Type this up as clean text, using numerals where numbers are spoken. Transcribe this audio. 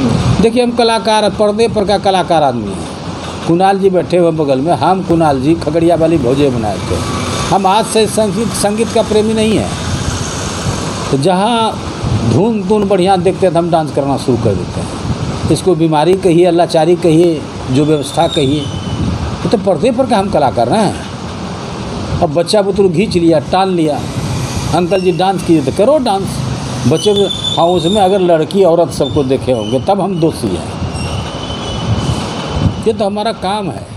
देखिए हम कलाकार पर्दे पर का कलाकार आदमी हैं। कुणाल जी बैठे हुए बगल में, हम कुणाल जी खगड़िया वाली भोजे बनाए थे। हम आज से संगीत का प्रेमी नहीं है, तो जहाँ धुन धुन बढ़िया देखते हैं तो हम डांस करना शुरू कर देते हैं। इसको बीमारी कहिए, अल्लाचारी कहिए, जो व्यवस्था कहिए, तो पर्दे पर का हम कलाकार रहे हैं। अब बच्चा बुतरू घींच लिया, टाल लिया, अंकल जी डांस किए तो करो डांस बच्चे। हाँ, उसमें अगर लड़की औरत सबको देखे होंगे तब हम दोषी हैं। ये तो हमारा काम है।